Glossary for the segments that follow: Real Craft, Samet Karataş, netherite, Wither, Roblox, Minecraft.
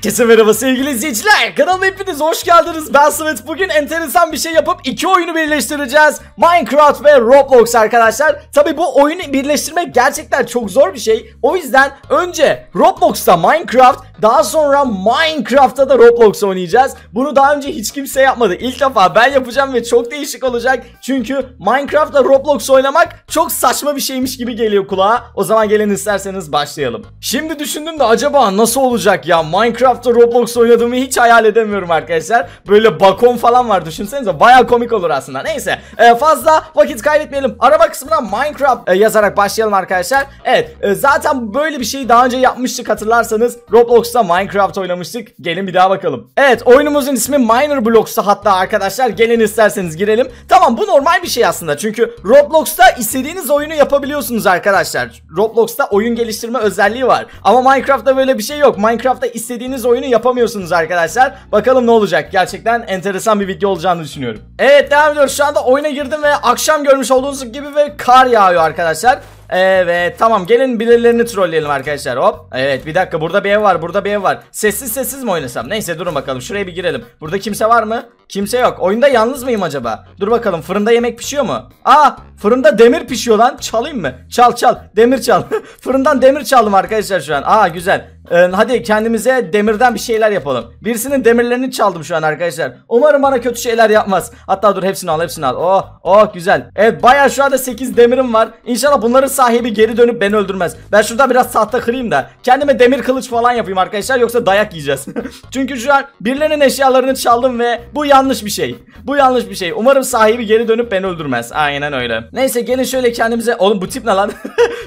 Herkese merhaba sevgili izleyiciler, kanalıma hepiniz hoş geldiniz. Ben Samet. Bugün enteresan bir şey yapıp iki oyunu birleştireceğiz, Minecraft ve Roblox arkadaşlar. Tabi bu oyunu birleştirmek gerçekten çok zor bir şey. O yüzden önce Roblox'ta Minecraft, daha sonra Minecraft'ta da Roblox oynayacağız. Bunu daha önce hiç kimse yapmadı. İlk defa ben yapacağım ve çok değişik olacak. Çünkü Minecraft'ta Roblox oynamak çok saçma bir şeymiş gibi geliyor kulağa. O zaman gelin isterseniz başlayalım. Şimdi düşündüm de acaba nasıl olacak ya, Minecraft'ta Roblox oynadığımı hiç hayal edemiyorum arkadaşlar. Böyle balkon falan var, düşünsenize, baya komik olur aslında. Neyse fazla vakit kaybetmeyelim. Arama kısmına Minecraft yazarak başlayalım arkadaşlar. Evet zaten böyle bir şeyi daha önce yapmıştık, hatırlarsanız Roblox'ta Minecraft oynamıştık. Gelin bir daha bakalım. Evet, oyunumuzun ismi Miner Blocks'ta hatta arkadaşlar, gelin isterseniz girelim. Tamam, bu normal bir şey aslında çünkü Roblox'ta istediğiniz oyunu yapabiliyorsunuz arkadaşlar. Roblox'ta oyun geliştirme özelliği var ama Minecraft'ta böyle bir şey yok. Minecraft'ta istediğiniz oyunu yapamıyorsunuz arkadaşlar. Bakalım ne olacak, gerçekten enteresan bir video olacağını düşünüyorum. Evet, devam ediyoruz. Şu anda oyuna girdim ve akşam görmüş olduğunuz gibi ve kar yağıyor arkadaşlar. Evet tamam, gelin birilerini trolleyelim arkadaşlar. Hop, evet bir dakika, burada bir ev var, burada bir ev var. Sessiz sessiz mi oynasam? Neyse durun bakalım, şuraya bir girelim. Burada kimse var mı? Kimse yok. Oyunda yalnız mıyım acaba? Dur bakalım, fırında yemek pişiyor mu? Aa, fırında demir pişiyor lan. Çalayım mı? Çal çal, demir çal. Fırından demir çaldım arkadaşlar şu an. Aa güzel. Hadi kendimize demirden bir şeyler yapalım. Birisinin demirlerini çaldım şu an arkadaşlar. Umarım bana kötü şeyler yapmaz. Hatta dur, hepsini al, hepsini al. Oh oh güzel. Evet bayağı şu anda 8 demirim var. İnşallah bunların sahibi geri dönüp beni öldürmez. Ben şuradan biraz tahta kırayım da kendime demir kılıç falan yapayım arkadaşlar, yoksa dayak yiyeceğiz. Çünkü şu an birilerinin eşyalarını çaldım ve bu yanlış bir şey. Bu yanlış bir şey. Umarım sahibi geri dönüp beni öldürmez. Aynen öyle. Neyse gelin şöyle kendimize. Oğlum bu tip ne lan?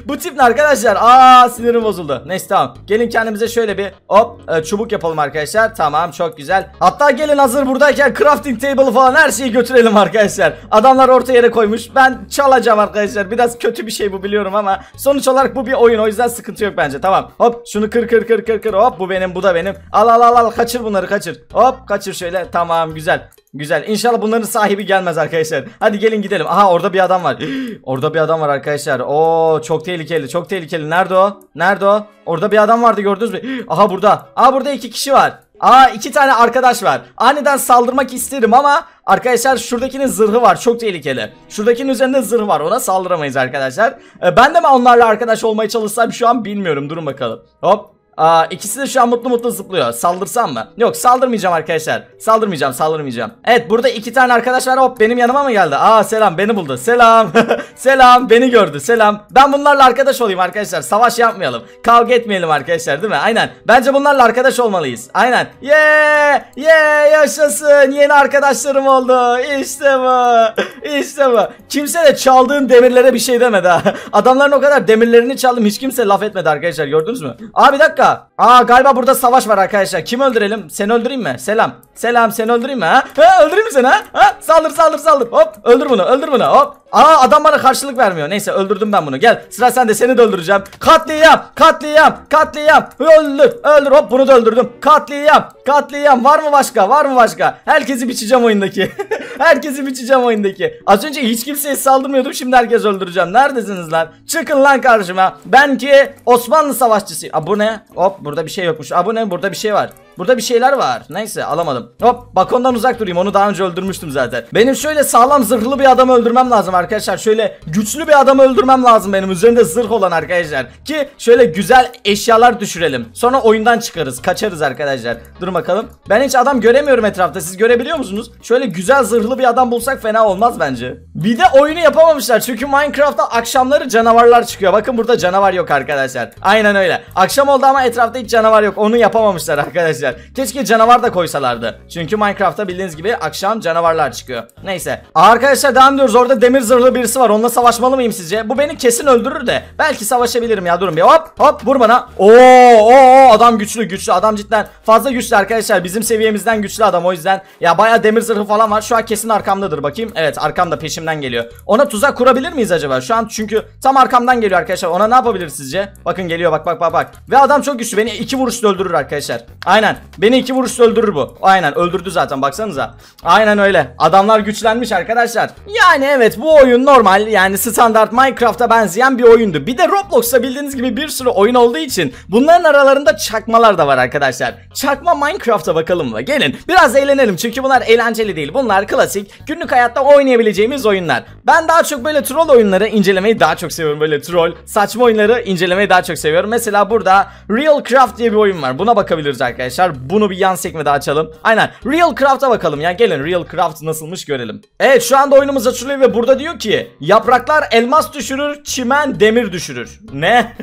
Bu tip ne arkadaşlar? Aa sinirim bozuldu. Neyse tamam. Gelin kendimize şöyle bir hop çubuk yapalım arkadaşlar. Tamam, çok güzel. Hatta gelin hazır buradayken crafting table falan her şeyi götürelim arkadaşlar. Adamlar orta yere koymuş. Ben çalacağım arkadaşlar. Biraz kötü bir şey bu, biliyorum ama sonuç olarak bu bir oyun, o yüzden sıkıntı yok bence. Tamam. Hop şunu kır kır kır kır kır. Hop bu benim, bu da benim. Al al al al, kaçır bunları, kaçır. Hop kaçır şöyle. Tamam güzel. Güzel. İnşallah bunların sahibi gelmez arkadaşlar. Hadi gelin gidelim. Aha orada bir adam var. Orada bir adam var arkadaşlar. Oo çok tehlikeli. Çok tehlikeli. Nerede o? Nerede o? Orada bir adam vardı, gördünüz mü? Aha burada. Aa burada iki kişi var. Aa iki tane arkadaş var. Aniden saldırmak isterim ama arkadaşlar şuradakinin zırhı var, çok tehlikeli. Şuradakinin üzerinde zırh var, ona saldıramayız arkadaşlar. Ben de mi onlarla arkadaş olmaya çalışsam şu an bilmiyorum, durun bakalım. Hop. Aa, ikisi de şu an mutlu mutlu zıplıyor. Saldırsam mı? Yok saldırmayacağım arkadaşlar. Saldırmayacağım, saldırmayacağım. Evet burada iki tane arkadaş var. Hop benim yanıma mı geldi? Aa selam, beni buldu. Selam. Selam, beni gördü. Selam. Ben bunlarla arkadaş olayım arkadaşlar. Savaş yapmayalım. Kavga etmeyelim arkadaşlar, değil mi? Aynen. Bence bunlarla arkadaş olmalıyız. Aynen. Yeee. Yeee yaşasın. Yeni arkadaşlarım oldu. İşte bu. İşte bu. Kimse de çaldığım demirlere bir şey demedi ha. Adamların o kadar demirlerini çaldım, hiç kimse laf etmedi arkadaşlar, gördünüz mü? Aa bir dakika. Aa galiba burada savaş var arkadaşlar. Kim öldürelim? Seni öldüreyim mi? Selam. Selam, seni öldüreyim mi ha? Ha öldüreyim mi seni ha? Ha saldır saldır saldır. Hop öldür bunu, öldür bunu. Hop. Aa adam bana karşılık vermiyor. Neyse öldürdüm ben bunu. Gel sıra sende, seni de öldüreceğim. Katliam, katliam, katliam. Öldür, öldür. Hop bunu da öldürdüm. Katliam, katliam. Var mı başka? Var mı başka? Herkesi biçeceğim oyundaki. Herkesi biçeceğim oyundaki. Az önce hiç kimseye saldırmıyordum. Şimdi herkes öldüreceğim. Neredesiniz lan? Çıkın lan karşıma. Ben ki Osmanlı savaşçısıyım. Aa bu ne? Hop burada bir şey yokmuş. Aa bu ne? Burada bir şey var. Burada bir şeyler var. Neyse alamadım. Hop balkondan uzak durayım. Onu daha önce öldürmüştüm zaten. Benim şöyle sağlam zırhlı bir adamı öldürmem lazım arkadaşlar. Şöyle güçlü bir adamı öldürmem lazım benim. Üzerinde zırh olan arkadaşlar. Ki şöyle güzel eşyalar düşürelim. Sonra oyundan çıkarız. Kaçarız arkadaşlar. Dur bakalım. Ben hiç adam göremiyorum etrafta. Siz görebiliyor musunuz? Şöyle güzel zırhlı bir adam bulsak fena olmaz bence. Bir de oyunu yapamamışlar. Çünkü Minecraft'ta akşamları canavarlar çıkıyor. Bakın burada canavar yok arkadaşlar. Aynen öyle. Akşam oldu ama etrafta hiç canavar yok. Onu yapamamışlar arkadaşlar. Keşke canavar da koysalardı. Çünkü Minecraft'ta bildiğiniz gibi akşam canavarlar çıkıyor. Neyse. Arkadaşlar devam ediyoruz. Orada demir zırhlı birisi var. Onunla savaşmalı mıyım sizce? Bu beni kesin öldürür de belki savaşabilirim ya. Durun bir. Hop hop vur bana. Oo adam güçlü, güçlü. Adam cidden fazla güçlü arkadaşlar. Bizim seviyemizden güçlü adam, o yüzden. Ya bayağı demir zırhı falan var. Şu an kesin arkamdadır. Bakayım. Evet arkamda, peşimden geliyor. Ona tuzak kurabilir miyiz acaba? Şu an çünkü tam arkamdan geliyor arkadaşlar. Ona ne yapabilir sizce? Bakın geliyor, bak bak bak bak. Ve adam çok güçlü. Beni iki vuruşla öldürür arkadaşlar. Aynen. Beni iki vuruşla öldürür bu. Aynen öldürdü zaten, baksanıza. Aynen öyle. Adamlar güçlenmiş arkadaşlar. Yani evet bu oyun normal, yani standart Minecraft'a benzeyen bir oyundu. Bir de Roblox'ta bildiğiniz gibi bir sürü oyun olduğu için bunların aralarında çakmalar da var arkadaşlar. Çakma Minecraft'a bakalım ve gelin biraz eğlenelim, çünkü bunlar eğlenceli değil. Bunlar klasik günlük hayatta oynayabileceğimiz oyunlar. Ben daha çok böyle troll oyunları incelemeyi daha çok seviyorum. Böyle troll, saçma oyunları incelemeyi daha çok seviyorum. Mesela burada Real Craft diye bir oyun var. Buna bakabiliriz arkadaşlar. Bunu bir yan sekmede açalım. Aynen, Real Craft'a bakalım ya. Gelin Real Craft nasılmış görelim. Evet, şu anda oyunumuz açılıyor ve burada diyor ki yapraklar elmas düşürür, çimen demir düşürür. Ne?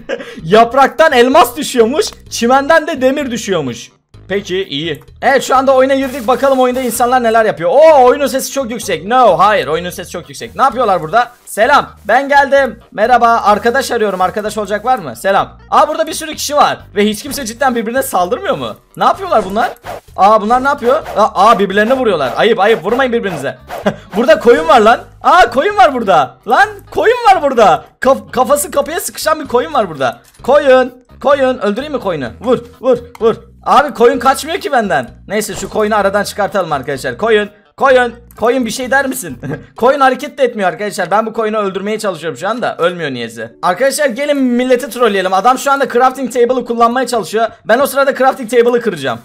Yapraktan elmas düşüyormuş, çimenden de demir düşüyormuş. Peki, iyi. Evet, şu anda oyuna girdik. Bakalım oyunda insanlar neler yapıyor. Oo, oyunun sesi çok yüksek. No, hayır, oyunun sesi çok yüksek. Ne yapıyorlar burada? Selam, ben geldim. Merhaba, arkadaş arıyorum. Arkadaş olacak var mı? Selam. Aa, burada bir sürü kişi var ve hiç kimse cidden birbirine saldırmıyor mu? Ne yapıyorlar bunlar? Aa, bunlar ne yapıyor? Aa, birbirlerine vuruyorlar. Ayıp ayıp, vurmayın birbirinize. Burada koyun var lan. Aa, koyun var burada. Lan koyun var burada. Kafası kapıya sıkışan bir koyun var burada. Koyun, koyun, öldüreyim mi koyunu? Vur, vur, vur. Abi koyun kaçmıyor ki benden. Neyse, şu koyunu aradan çıkartalım arkadaşlar. Koyun, koyun, koyun bir şey der misin? Koyun hareket de etmiyor arkadaşlar. Ben bu koyunu öldürmeye çalışıyorum şu anda. Ölmüyor niyeyse. Arkadaşlar gelin milleti trolleyelim. Adam şu anda crafting table'ı kullanmaya çalışıyor. Ben o sırada crafting table'ı kıracağım.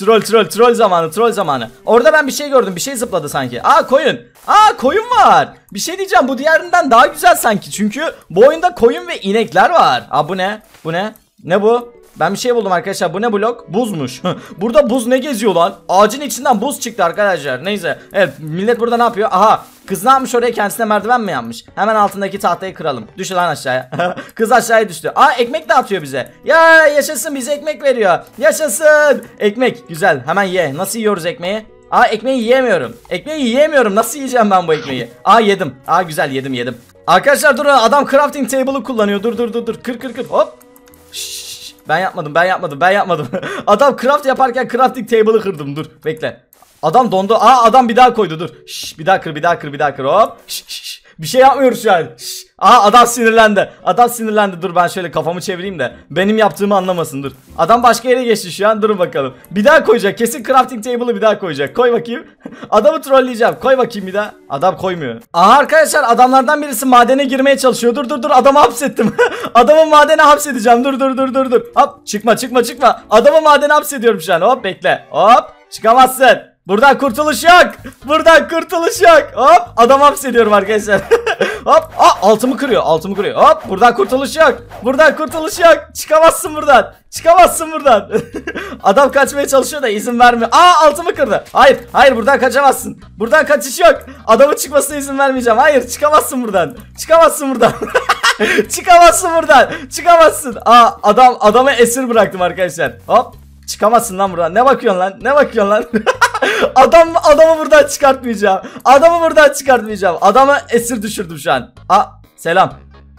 Troll, troll, troll zamanı, troll zamanı. Orada ben bir şey gördüm. Bir şey zıpladı sanki. Aa, koyun. Aa, koyun var. Bir şey diyeceğim, bu diğerinden daha güzel sanki. Çünkü bu oyunda koyun ve inekler var. Aa, bu ne? Bu ne? Ne bu? Ben bir şey buldum arkadaşlar. Bu ne blok? Buzmuş. Burada buz ne geziyor lan? Ağacın içinden buz çıktı arkadaşlar. Neyse. Evet, millet burada ne yapıyor? Aha, kız ne yapmış oraya? Kendisine merdiven mi yapmış? Hemen altındaki tahtayı kıralım. Düş lan aşağıya. Kız aşağıya düştü. Aa, ekmek dağıtıyor bize. Ya yaşasın, bize ekmek veriyor. Yaşasın. Ekmek güzel. Hemen ye. Nasıl yiyoruz ekmeği? Aa, ekmeği yiyemiyorum. Ekmeği yiyemiyorum. Nasıl yiyeceğim ben bu ekmeği? Aa, yedim. Aa, güzel, yedim yedim. Arkadaşlar durun, adam crafting table'ı kullanıyor. Dur dur dur dur. Kır kır kır. Hop. Şşş. Ben yapmadım, ben yapmadım, ben yapmadım. Adam craft yaparken crafting table'ı kırdım. Dur bekle. Adam dondu. Aa, adam bir daha koydu. Dur. Şş, bir daha kır, bir daha kır, bir daha kır. Hop. Şş, şş. Bir şey yapmıyoruz yani. Şş. Aa, adam sinirlendi. Adam sinirlendi. Dur ben şöyle kafamı çevireyim de benim yaptığımı anlamasın. Dur. Adam başka yere geçti şu an. Durun bakalım. Bir daha koyacak. Kesin crafting table'ı bir daha koyacak. Koy bakayım. Adamı trolleyeceğim. Koy bakayım bir daha. Adam koymuyor. Aha arkadaşlar, adamlardan birisi madene girmeye çalışıyor. Dur dur dur. Adamı hapsettim. Adamı madene hapsedeceğim. Dur dur dur dur dur. Hop, çıkma çıkma çıkma. Adamı madene hapsediyorum şu an. Hop bekle. Hop, çıkamazsın. Buradan kurtuluş yok. Buradan kurtuluş yok. Hop, adam hapsediyorum arkadaşlar. Hop, aa, altımı kırıyor, altımı kırıyor. Hop, buradan kurtuluş yok. Buradan kurtuluş yok. Çıkamazsın buradan. Çıkamazsın buradan. Adam kaçmaya çalışıyor da izin vermiyor. Aa, altımı kırdı. Hayır hayır, buradan kaçamazsın. Buradan kaçış yok. Adamın çıkmasına izin vermeyeceğim. Hayır, çıkamazsın buradan. Çıkamazsın buradan. Çıkamazsın buradan. Çıkamazsın. Aa, adamı esir bıraktım arkadaşlar. Hop, çıkamazsın lan buradan. Ne bakıyorsun lan? Ne bakıyorsun lan? Adamı buradan çıkartmayacağım. Adamı buradan çıkartmayacağım. Adamı esir düşürdüm şu an. Aa, selam.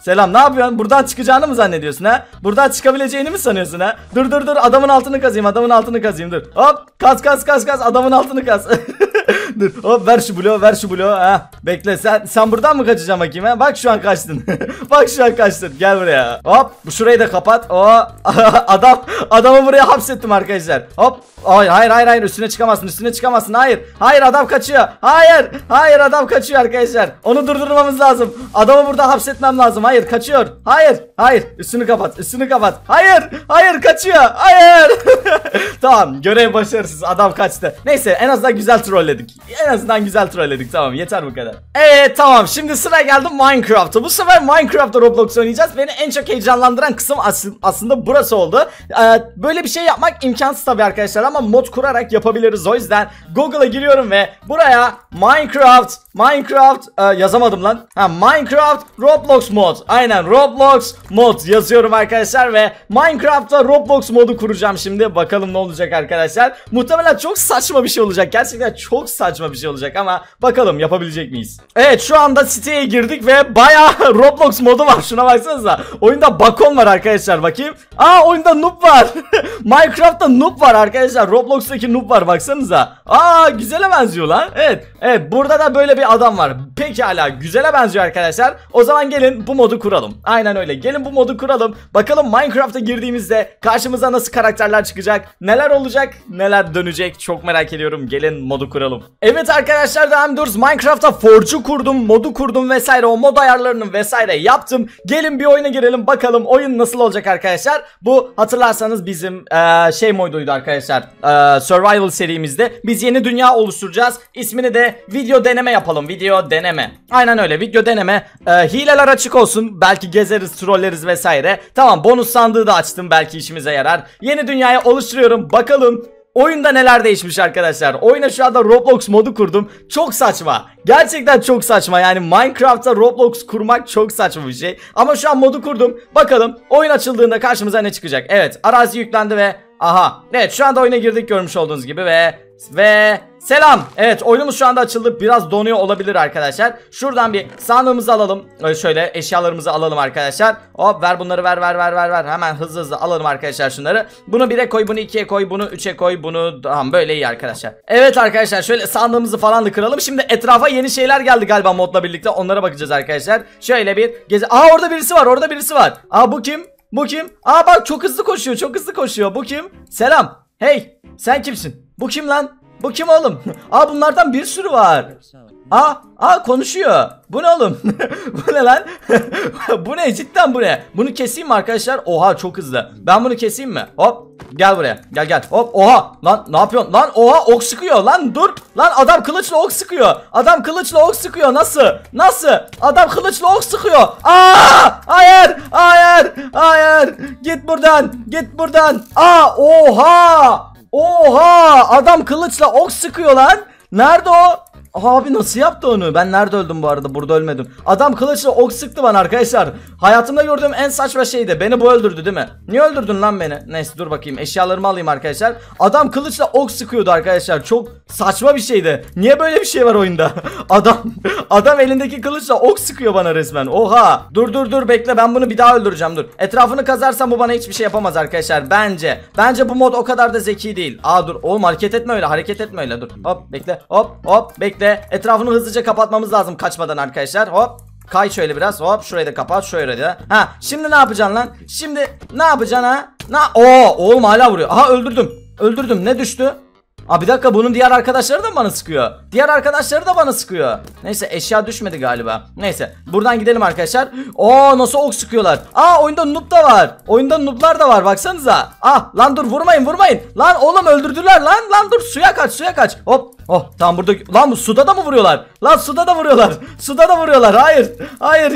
Selam, ne yapıyorsun? Buradan çıkacağını mı zannediyorsun ha? Buradan çıkabileceğini mi sanıyorsun ha? Dur dur dur, adamın altını kazayım, adamın altını kazayım, dur. Hop, kaz kaz kaz kaz, adamın altını kaz. Dur, hop, ver şu bloğu, ver şu bloğu. Ha, bekle, sen buradan mı kaçacaksın bakayım ha? Bak şu an kaçtın. Bak şu an kaçtın, gel buraya. Hop, bu şurayı da kapat. Oo, adamı buraya hapsettim arkadaşlar. Hop, hayır hayır hayır hayır, üstüne çıkamazsın, üstüne çıkamazsın, hayır. Hayır, adam kaçıyor, hayır hayır, adam kaçıyor arkadaşlar. Onu durdurmamız lazım. Adamı burada hapsetmem lazım. Hayır, kaçıyor. Hayır hayır, üstünü kapat, üstünü kapat. Hayır hayır, kaçıyor. Hayır. Tamam, görev başarısız, adam kaçtı. Neyse, en azından güzel trolledik. En azından güzel trolledik. Tamam, yeter bu kadar. Tamam, şimdi sıra geldi Minecraft'a. Bu sefer Minecraft'ta Roblox oynayacağız. Beni en çok heyecanlandıran kısım aslında burası oldu. Böyle bir şey yapmak imkansız tabii arkadaşlar, ama mod kurarak yapabiliriz. O yüzden Google'a giriyorum ve buraya Minecraft yazamadım lan. Ha, Minecraft Roblox mod. Aynen, Roblox mod yazıyorum arkadaşlar ve Minecraft'ta Roblox modu kuracağım şimdi. Bakalım ne olacak arkadaşlar. Muhtemelen çok saçma bir şey olacak. Gerçekten çok saçma bir şey olacak ama bakalım yapabilecek miyiz? Evet, şu anda siteye girdik ve bayağı Roblox modu var. Şuna baksanıza. Oyunda bakon var arkadaşlar, bakayım. Aa, oyunda noob var. Minecraft'ta noob var arkadaşlar. Roblox'taki noob var, baksanıza. Aa, güzele benziyor lan. Evet. Evet, burada da böyle bir bir adam var. Pekala, güzele benziyor arkadaşlar. O zaman gelin bu modu kuralım. Aynen öyle, gelin bu modu kuralım. Bakalım Minecraft'a girdiğimizde karşımıza nasıl karakterler çıkacak, neler olacak, neler dönecek, çok merak ediyorum. Gelin modu kuralım. Evet arkadaşlar, devam ediyoruz. Minecraft'a forge'u kurdum, modu kurdum vesaire, o mod ayarlarını vesaire yaptım. Gelin bir oyuna girelim bakalım oyun nasıl olacak arkadaşlar. Bu hatırlarsanız bizim şey moduydu arkadaşlar, survival serimizde. Biz yeni dünya oluşturacağız. İsmini de video deneme yapalım. Video deneme. Aynen öyle, video deneme. Hileler açık olsun. Belki gezeriz, trolleriz vesaire. Tamam, bonus sandığı da açtım, belki işimize yarar. Yeni dünyayı oluşturuyorum. Bakalım oyunda neler değişmiş arkadaşlar. Oyuna şu anda Roblox modu kurdum. Çok saçma, gerçekten çok saçma. Yani Minecraft'ta Roblox kurmak çok saçma bir şey. Ama şu an modu kurdum. Bakalım oyun açıldığında karşımıza ne çıkacak. Evet, arazi yüklendi ve aha, evet şu anda oyuna girdik görmüş olduğunuz gibi ve selam. Evet, oyunumuz şu anda açıldı. Biraz donuyor olabilir arkadaşlar. Şuradan bir sandığımızı alalım. Şöyle eşyalarımızı alalım arkadaşlar. Hop, ver bunları, ver. Hemen hızlı alalım arkadaşlar şunları. Bunu 1'e koy, bunu 2'ye koy, bunu 3'e koy, bunu tamam, böyle iyi arkadaşlar. Evet arkadaşlar, şöyle sandığımızı falan da kıralım. Şimdi etrafa yeni şeyler geldi galiba modla birlikte. Onlara bakacağız arkadaşlar. Şöyle bir gezi. Aa, orada birisi var. Aa, bu kim? Aa bak, çok hızlı koşuyor. Bu kim? Selam. Hey, sen kimsin? Bu kim lan? Bu kim oğlum? Aa, bunlardan bir sürü var. Aa konuşuyor. Bu ne oğlum? Bu ne lan? Bu ne cidden, bu ne? Bunu keseyim mi arkadaşlar? Oha, çok hızlı. Ben bunu keseyim mi? Hop, gel buraya. Gel. Hop, oha lan, ne yapıyorsun lan? Oha, ok sıkıyor lan, dur. Lan adam kılıçla ok sıkıyor. Nasıl? Adam kılıçla ok sıkıyor. Aa! Hayır. Git buradan. Aa, oha! Adam kılıçla ok sıkıyor lan. Nerede o? Abi nasıl yaptı onu? Ben nerede öldüm bu arada? Burada ölmedim. Adam kılıçla ok sıktı bana arkadaşlar. Hayatımda gördüğüm en saçma şeydi. Beni bu öldürdü değil mi? Niye öldürdün lan beni? Neyse, dur bakayım. Eşyalarımı alayım arkadaşlar. Adam kılıçla ok sıkıyordu arkadaşlar. Çok saçma bir şeydi. Niye böyle bir şey var oyunda? Adam elindeki kılıçla ok sıkıyor bana resmen. Oha! Dur bekle. Ben bunu bir daha öldüreceğim. Dur. Etrafını kazarsam bu bana hiçbir şey yapamaz arkadaşlar. Bence bu mod o kadar da zeki değil. Aa dur. Oğlum hareket etme öyle. Dur. Hop bekle. Hop bekle. Etrafını hızlıca kapatmamız lazım kaçmadan arkadaşlar. Hop, kay şöyle biraz. Hop, şurayı da kapat, şöyle de. Ha, şimdi ne yapacaksın lan? Oğlum hala vuruyor. Aha, öldürdüm. Ne düştü? Aa, bir dakika, bunun diğer arkadaşları da bana sıkıyor. Neyse, eşya düşmedi galiba. Neyse, buradan gidelim arkadaşlar. Oo, nasıl ok sıkıyorlar. Aa, oyunda noob da var. Baksanıza. Ah lan, dur, vurmayın. Lan oğlum, öldürdüler lan. Lan dur, suya kaç. Hop. Oh, tam burada. Lan suda da mı vuruyorlar? Suda da vuruyorlar. Hayır,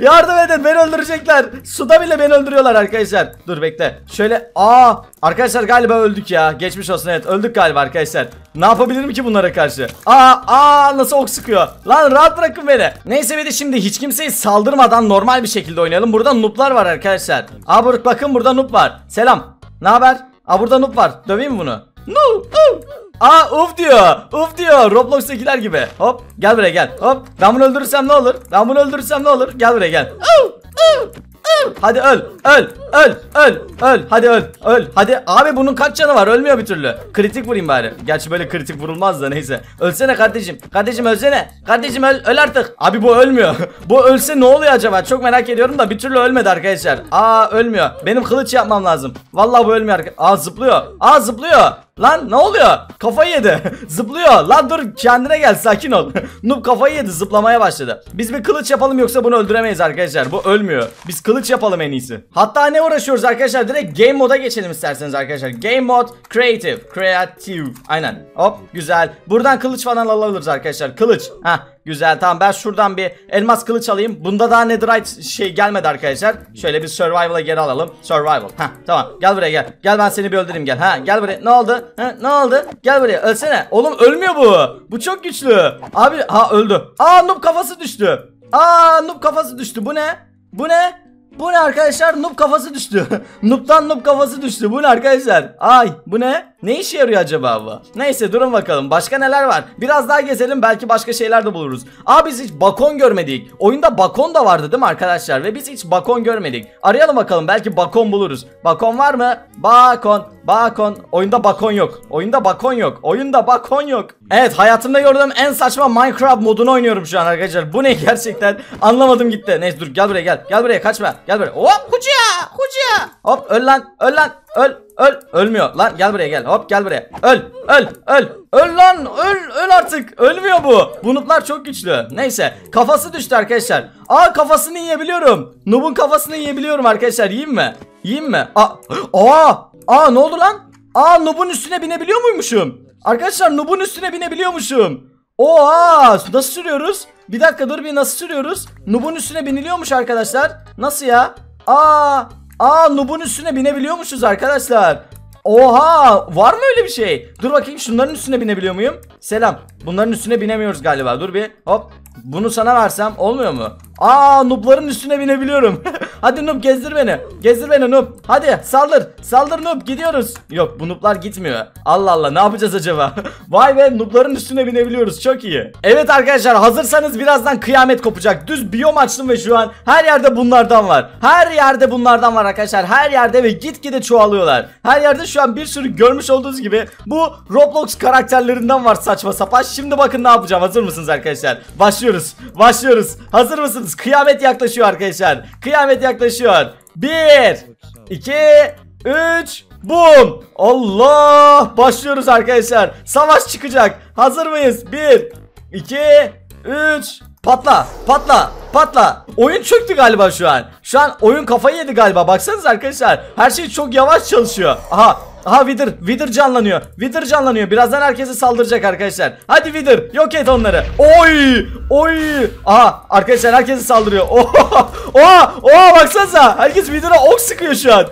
yardım edin. Beni öldürecekler. Suda bile beni öldürüyorlar arkadaşlar. Dur bekle. Şöyle. Aa, arkadaşlar galiba öldük ya. Geçmiş olsun, evet öldük galiba arkadaşlar. Ne yapabilirim ki bunlara karşı? Aa, nasıl ok sıkıyor. Lan rahat bırakın beni. Neyse, bir de şimdi hiç kimseyi saldırmadan normal bir şekilde oynayalım. Burada noob'lar var arkadaşlar. Aa, bakın burada noob var. Selam. Ne haber? Aa, burada noob var. Döveyim mi bunu? Aa, uf diyor Roblox'takiler gibi. Hop, gel buraya. Hop, ben bunu öldürürsem ne olur? Gel buraya. Hadi öl. Hadi öl. Hadi abi, bunun kaç canı var? Ölmüyor bir türlü. Kritik vurayım bari. Gerçi böyle kritik vurulmaz da, neyse. Ölsene kardeşim. Kardeşim öl artık. Abi bu ölmüyor. Bu ölse ne oluyor acaba? Çok merak ediyorum da bir türlü ölmedi arkadaşlar. Aa, ölmüyor. Benim kılıç yapmam lazım. Vallahi bu ölmüyor. Aa, zıplıyor. Lan ne oluyor? Kafayı yedi. Zıplıyor. Lan dur, kendine gel, sakin ol. Noob kafayı yedi, zıplamaya başladı. Biz bir kılıç yapalım, yoksa bunu öldüremeyiz arkadaşlar. Bu ölmüyor. Biz kılıç yapalım en iyisi. Hatta ne uğraşıyoruz arkadaşlar? Direkt game moda geçelim isterseniz arkadaşlar. Game mod creative. Aynen. Hop, güzel. Buradan kılıç falan alabiliriz arkadaşlar. Kılıç. Hah. Güzel, tamam, ben şuradan bir elmas kılıç alayım. Bunda daha netherite şey gelmedi arkadaşlar. Şöyle bir survival'a geri alalım. Survival. Heh, tamam, gel buraya. Gel, ben seni bir öldüreyim, gel. Ha, gel buraya. Ne oldu? Gel buraya, ölsene. Oğlum ölmüyor bu. Bu çok güçlü. Abi, ha, öldü. Aa, noob kafası düştü. Bu ne arkadaşlar? Noob kafası düştü. Noob'dan noob kafası düştü. Bu ne arkadaşlar? Ay, bu ne? Ne işe yarıyor acaba bu? Neyse durun bakalım. Başka neler var? Biraz daha gezelim. Belki başka şeyler de buluruz. Aa, biz hiç bakon görmedik. Oyunda bakon da vardı değil mi arkadaşlar? Ve biz hiç bakon görmedik. Arayalım bakalım. Belki bakon buluruz. Bakon var mı? Bakon. Bakon. Oyunda bakon yok. Oyunda bakon yok. Oyunda bakon yok. Evet, hayatımda gördüğüm en saçma Minecraft modunu oynuyorum şu an arkadaşlar. Bu ne gerçekten? Anlamadım gitti. Neyse dur, gel buraya gel. Gel buraya, kaçma. Gel buraya. Hop kuca. Kuca. Hop öl lan. Öl lan. Öl. Öl. Ölmüyor lan, gel buraya gel. Hop gel buraya. Öl. Öl. Öl. Öl lan. Öl artık. Ölmüyor bu. Bunutlar çok güçlü. Neyse. Kafası düştü arkadaşlar. Aa, kafasını yiyebiliyorum. Noob'un kafasını yiyebiliyorum arkadaşlar. Yiyeyim mi? Yiyeyim mi? Aa ne oldu lan? Aa, noob'un üstüne binebiliyor muymuşum? Arkadaşlar noob'un üstüne binebiliyormuşum. Oha, nasıl sürüyoruz? Bir dakika dur, bir nasıl sürüyoruz? Noob'un üstüne biniliyormuş arkadaşlar. Nasıl ya? Aa noob'un üstüne binebiliyormuşuz arkadaşlar. Oha, var mı öyle bir şey? Dur bakayım, şunların üstüne binebiliyor muyum? Selam. Bunların üstüne binemiyoruz galiba. Dur bir hop. Bunu sana versem olmuyor mu? Aa, noob'ların üstüne binebiliyorum. Hadi noob, gezdir beni. Gezdir beni noob. Hadi saldır. Saldır noob, gidiyoruz. Yok, bu noob'lar gitmiyor. Allah Allah, ne yapacağız acaba? Vay be, noob'ların üstüne binebiliyoruz. Çok iyi. Evet arkadaşlar, hazırsanız birazdan kıyamet kopacak. Düz biyom açtım ve şu an her yerde bunlardan var. Her yerde bunlardan var arkadaşlar. Her yerde ve gitgide çoğalıyorlar. Her yerde şu an bir sürü, görmüş olduğunuz gibi bu Roblox karakterlerinden var saçma sapan. Şimdi bakın ne yapacağım. Hazır mısınız arkadaşlar? Başlıyoruz. Hazır mısınız? Kıyamet yaklaşıyor arkadaşlar. Kıyamet yaklaşıyor. 1, 2, 3. Boom. Allah. Başlıyoruz arkadaşlar. Savaş çıkacak. Hazır mıyız? 1, 2, 3. Patla. Oyun çöktü galiba şu an. Şu an oyun kafayı yedi galiba. Baksanıza arkadaşlar. Her şey çok yavaş çalışıyor. Aha Wither canlanıyor. Birazdan herkese saldıracak arkadaşlar. Hadi Wither, yok et onları. Oy. Aha arkadaşlar, herkese saldırıyor. Oha baksanıza. Herkes Wither'a ok sıkıyor şu an.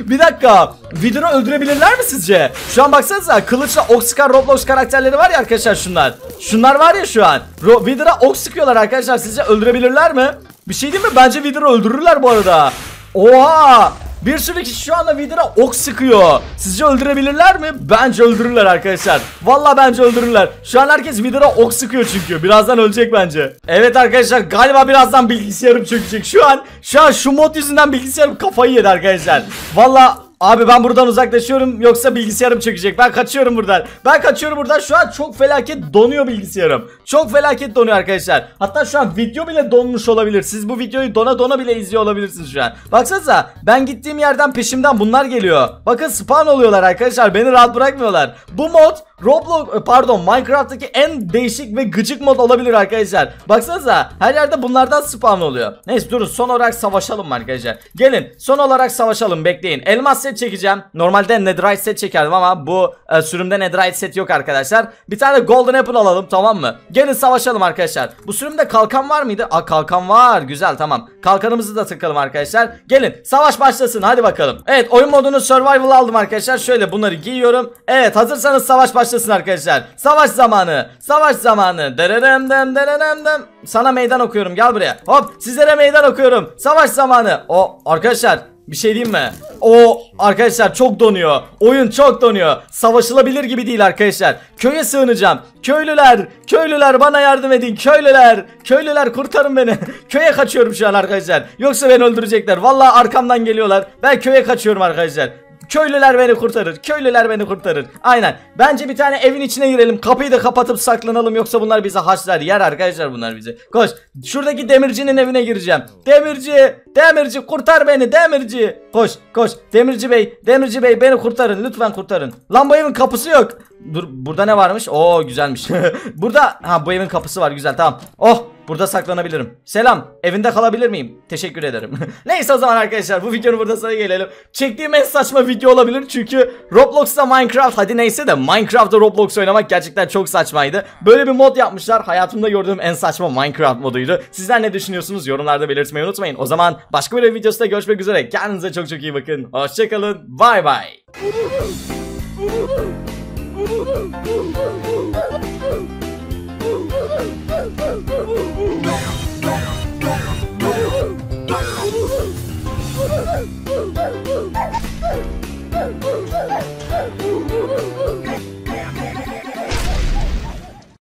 Bir dakika. Wither'ı öldürebilirler mi sizce? Şu an baksanıza, kılıçla ok sıkan Roblox karakterleri var ya arkadaşlar şunlar. Şunlar var ya şu an. Wither'a ok sıkıyorlar arkadaşlar. Sizce öldürebilirler mi? Bir şey değil mi? Bence Wither'ı öldürürler bu arada. Oha. Bir sürü kişi şu anda Wither'a ok sıkıyor. Sizce öldürebilirler mi? Bence öldürürler arkadaşlar. Valla bence öldürürler. Şu an herkes Wither'a ok sıkıyor çünkü. Birazdan ölecek bence. Evet arkadaşlar, galiba birazdan bilgisayarım çökecek. Şu an şu mod yüzünden bilgisayarım kafayı yedi arkadaşlar. Valla abi, ben buradan uzaklaşıyorum, yoksa bilgisayarım çökecek. Ben kaçıyorum buradan. Şu an çok felaket donuyor bilgisayarım. Çok felaket donuyor arkadaşlar. Hatta şu an video bile donmuş olabilir. Siz bu videoyu dona bile izliyor olabilirsiniz şu an. Baksanıza, ben gittiğim yerden peşimden bunlar geliyor. Bakın, spawn oluyorlar arkadaşlar. Beni rahat bırakmıyorlar. Bu mod Roblox, pardon, Minecraft'taki en değişik ve gıcık mod olabilir arkadaşlar. Baksanıza, her yerde bunlardan spawn oluyor. Neyse durun, son olarak savaşalım arkadaşlar. Gelin son olarak savaşalım, bekleyin. Elmas set çekeceğim. Normalde netherite set çekerdim ama bu sürümde netherite set yok arkadaşlar. Bir tane golden apple alalım, tamam mı? Gelin savaşalım arkadaşlar. Bu sürümde kalkan var mıydı? Aa, kalkan var, güzel, tamam. Kalkanımızı da tıkalım arkadaşlar. Gelin savaş başlasın, hadi bakalım. Evet, oyun modunu survival aldım arkadaşlar. Şöyle bunları giyiyorum. Evet, hazırsanız savaş başlasın arkadaşlar. Savaş zamanı. Dererem. Sana meydan okuyorum, gel buraya. Hop, sizlere meydan okuyorum. Savaş zamanı. Arkadaşlar, bir şey diyeyim mi? Arkadaşlar çok donuyor. Oyun çok donuyor. Savaşılabilir gibi değil arkadaşlar. Köye sığınacağım. Köylüler bana yardım edin. Köylüler kurtarın beni. Köye kaçıyorum şu an arkadaşlar. Yoksa beni öldürecekler. Vallahi arkamdan geliyorlar. Ben köye kaçıyorum arkadaşlar. Köylüler beni kurtarır. Aynen. Bence bir tane evin içine girelim. Kapıyı da kapatıp saklanalım. Yoksa bunlar bizi haşlar. Yer arkadaşlar bunlar bizi. Koş. Şuradaki demircinin evine gireceğim. Demirci kurtar beni. Demirci. Koş. Demirci bey beni kurtarın. Lütfen kurtarın. Lan, bu evin kapısı yok. Dur, burada ne varmış? Güzelmiş. Burada bu evin kapısı var. Güzel, tamam. Burada saklanabilirim. Selam. Evinde kalabilir miyim? Teşekkür ederim. Neyse, o zaman arkadaşlar, bu videonun burada sonuna gelelim. Çektiğim en saçma video olabilir çünkü Roblox'ta Minecraft, hadi neyse de Minecraft'ta Roblox oynamak gerçekten çok saçmaydı. Böyle bir mod yapmışlar. Hayatımda gördüğüm en saçma Minecraft moduydu. Sizler ne düşünüyorsunuz? Yorumlarda belirtmeyi unutmayın. O zaman başka bir videoda görüşmek üzere. Kendinize çok çok iyi bakın. Hoşçakalın. Bye bye.